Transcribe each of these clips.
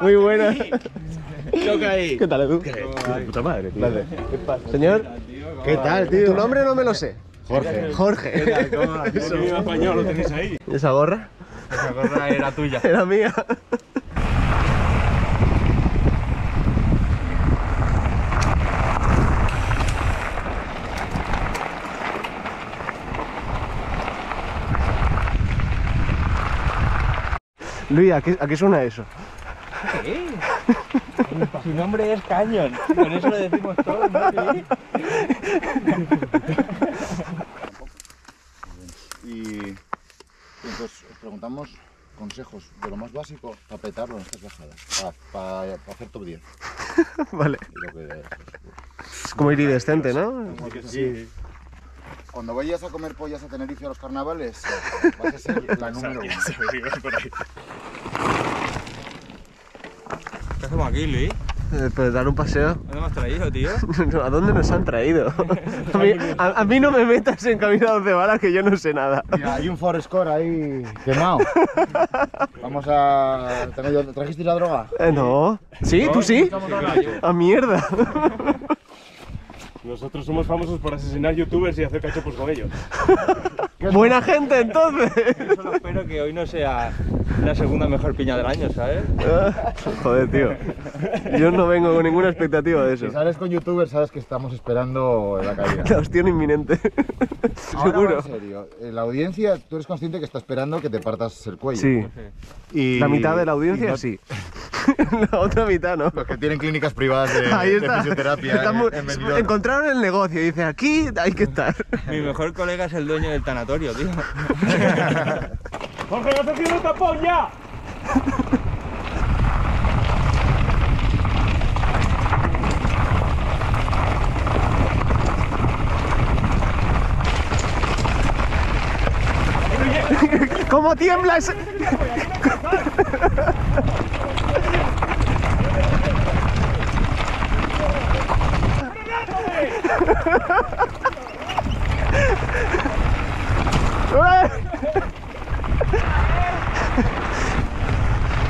Muy buena. ¿Qué tal, tú? ¿Qué puta madre, tío? Señor, ¿qué tal, tío? Tu nombre no me lo sé. Jorge. Jorge. ¿Qué tal? ¿Cómo vas? Eso. Español, lo tenéis ahí. ¿Y esa gorra? Esa gorra era tuya. Era mía. Luis, ¿a qué suena eso? ¿Qué? Su nombre es Canyon. Con eso lo decimos todos, ¿no? Y entonces preguntamos consejos de lo más básico para petarlo en estas bajadas, para hacer top 10. Vale. Es como iridescente, ¿no? Sí. Cuando vayas a comer pollas a Tenerife a los carnavales, vas a ser la número 1. ¿Qué hacemos aquí, Luis? Pues dar un paseo. ¿Dónde me has traído, tío? No, ¿a dónde nos han traído? A mí no me metas en caminados de balas, que yo no sé nada. Mira, hay un Forescore ahí quemado. Vamos a... ¿Trajiste la droga? No. ¿Sí? ¿No? ¿Tú sí? ¡A mierda! Nosotros somos famosos por asesinar youtubers y hacer cachopos con ellos. ¡Buena gente, entonces! Yo solo espero que hoy no sea la segunda mejor piña del año, ¿sabes? Joder, tío. Yo no vengo con ninguna expectativa de eso. Si sales con youtubers, sabes que estamos esperando la caída. La hostión inminente. Ahora, seguro. En serio, la audiencia, tú eres consciente que está esperando que te partas el cuello. Sí. Y... la mitad de la audiencia, sí. La otra mitad, ¿no? Los que tienen clínicas privadas de fisioterapia. Encontraron el negocio y dicen, aquí hay que estar. Mi mejor colega es el dueño del tanatorio, tío. ¡Jorge, no te quiero un tapón ya! ¿Cómo tiembla ese...?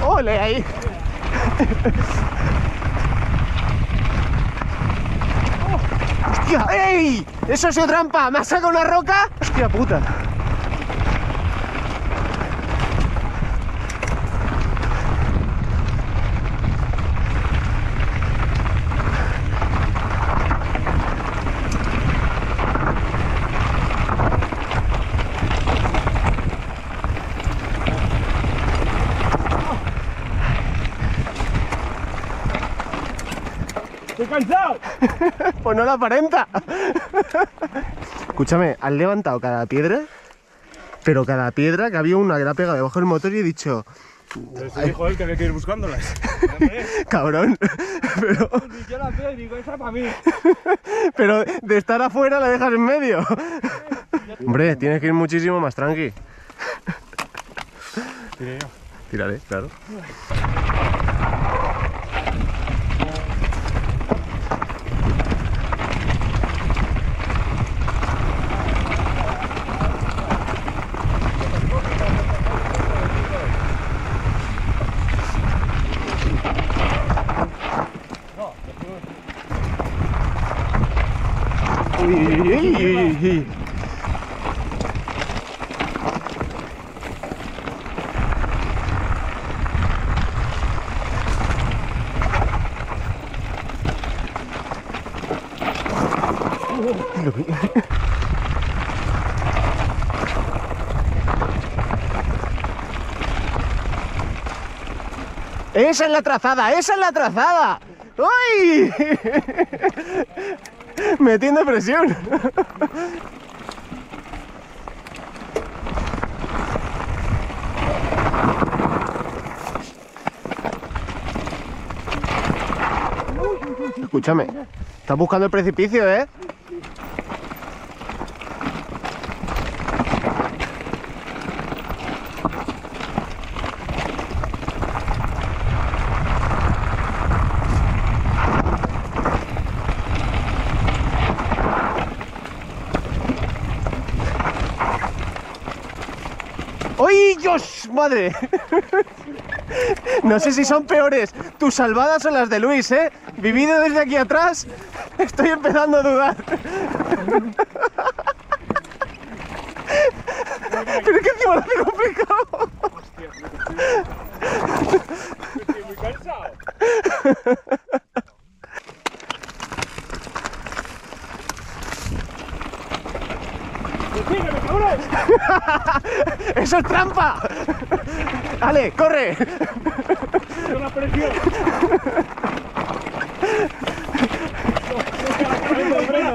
¡Ole ahí! ¡Hostia! ¡Ey! ¡Eso ha sido trampa! ¿Me has sacado una roca? ¡Hostia puta! ¡Cansado! Pues no la aparenta. Escúchame, has levantado cada piedra, pero cada piedra que había una que la ha pegado debajo del motor y he dicho... Se dijo él que había que ir buscándolas. Cabrón. Pero... yo la pego y digo, esa para mí. Pero de estar afuera la dejas en medio. Hombre, tienes que ir muchísimo más tranqui. Tiré yo. Tírale, claro. Esa es la trazada, esa es la trazada. ¡Uy! Me tiende presión. Escúchame, estás buscando el precipicio, ¿eh? ¡Ay, Dios! ¡Madre! No sé si son peores tus salvadas o las de Luis, ¿eh? Vivido desde aquí atrás, estoy empezando a dudar. Pero es que encima lo hace complicado. Hostia, estoy muy cansado. ¡Eso es trampa! ¡Ale, corre! ¡Eso la presión!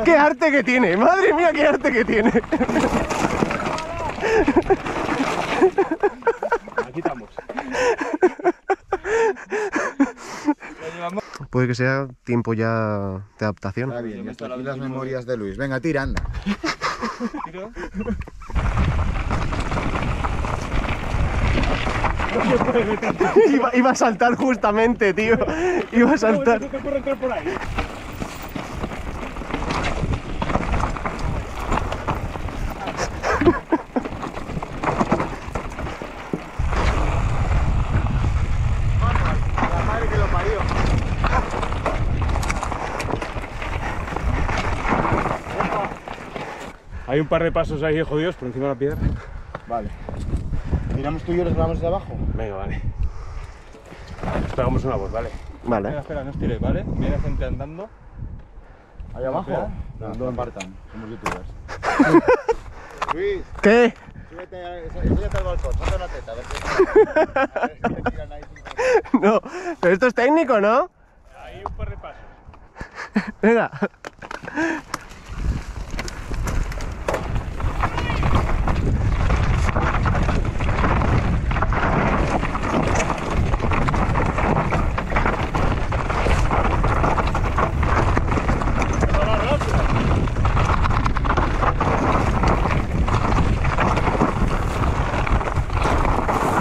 ¡Qué arte que tiene! ¡Madre mía, qué arte que tiene! Aquí estamos. Puede que sea tiempo ya de adaptación. Está bien, ya está aquí las memorias de Luis. Venga, tira, anda. ¿Tiro? Iba a saltar justamente, tío. Iba a saltar. No te ocurre entrar por ahí. La madre que lo parió. Hay un par de pasos ahí, jodidos, por encima de la piedra. Vale. Miramos tú y yo los grabamos de abajo. Venga, vale. Nos pegamos una voz, ¿vale? Vale. Espera, espera, no os tiréis, ¿vale? Viene gente andando. ¿Ahí abajo? Espera. No apartan, somos youtubers. Luis. ¿Qué? Súbete, súbete al balcón, ponte una teta, a ver qué. A ver si te tiran ahí. No, pero esto es técnico, ¿no? Ahí un par de pasos. Venga.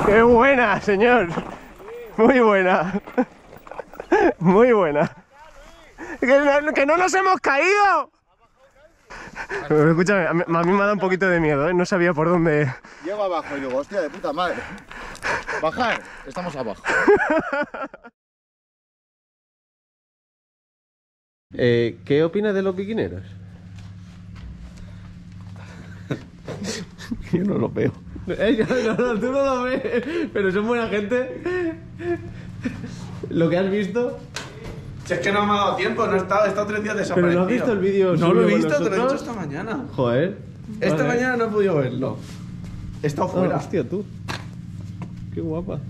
¡Qué buena, señor! Muy buena. Muy buena. ¡Que no nos hemos caído! Pero, escúchame, a mí me ha dado un poquito de miedo, ¿eh? No sabía por dónde... Llego abajo y digo, hostia, de puta madre. Bajar, estamos abajo. ¿Qué opinas de los bikineros? Yo no los veo. No, tú no lo ves, pero son buena gente. ¿Lo que has visto? Si es que no me ha dado tiempo, no he estado 3 días desaparecido. ¿Pero no has visto el vídeo? No lo he visto, te lo he dicho esta mañana. Joder. Esta mañana no he podido verlo. He estado fuera. Hostia, tú. Qué guapa.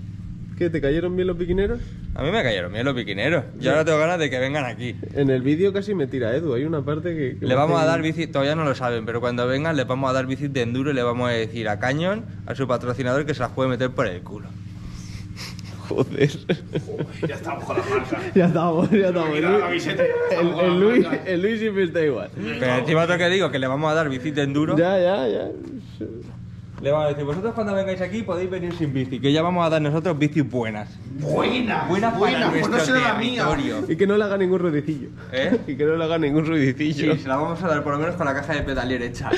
¿Qué, te cayeron bien los bikineros? A mí me cayeron bien los bikineros. Yo ahora tengo ganas de que vengan aquí. En el vídeo casi me tira Edu, hay una parte que le vamos a dar bici, todavía no lo saben, pero cuando vengan les vamos a dar bicis de enduro y le vamos a decir a Canyon, a su patrocinador, que se las puede meter por el culo. Joder. Uy, ya estamos con la marca. Ya estamos. El Luis siempre está igual. Pero encima otro que digo, que le vamos a dar bici de enduro. Ya. Le vamos a decir, vosotros cuando vengáis aquí podéis venir sin bici, que ya vamos a dar nosotros bicis buenas. Buenas, pues no será la mía. Y que no le haga ningún ruidicillo. ¿Eh? Y que no le haga ningún ruidicillo. Sí, se la vamos a dar por lo menos con la caja de pedalier hecha.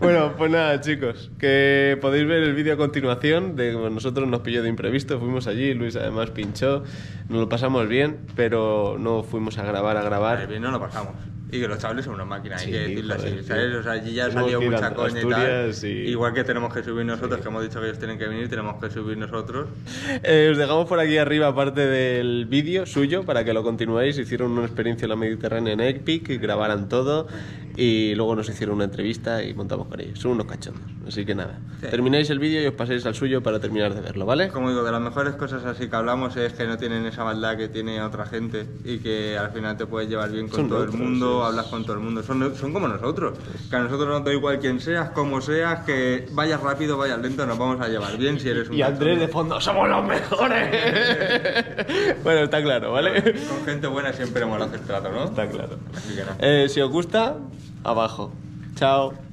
Bueno, pues nada, chicos, que podéis ver el vídeo a continuación de nosotros nos pilló de imprevisto, fuimos allí, Luis además pinchó, nos lo pasamos bien, pero no fuimos a grabar. Bien, no lo pasamos. Y que los chavales son una máquina, sí, hay que decirlo así, ¿sabes? O sea, allí ya ha salido mucha coña y tal. Sí. Igual que tenemos que subir nosotros, sí, que hemos dicho que ellos tienen que venir, tenemos que subir nosotros. Os dejamos por aquí arriba parte del vídeo suyo para que lo continuéis. Hicieron una experiencia en la Mediterránea en Epic, grabaran todo y luego nos hicieron una entrevista y montamos con ellos. Son unos cachondos, así que nada. Sí. Termináis el vídeo y os paséis al suyo para terminar de verlo, ¿vale? Como digo, de las mejores cosas así que hablamos es que no tienen esa maldad que tiene otra gente y que al final te puedes llevar bien con todo el mundo. Hablas con todo el mundo, son como nosotros, que a nosotros nos da igual quién seas, como seas, que vayas rápido, vayas lento, nos vamos a llevar bien si eres un... Y Andrés de fondo, somos los mejores. Bueno, está claro, ¿vale? Con gente buena siempre mola hacer trato, ¿no? Está claro. Así que nada. Si os gusta, abajo. Chao.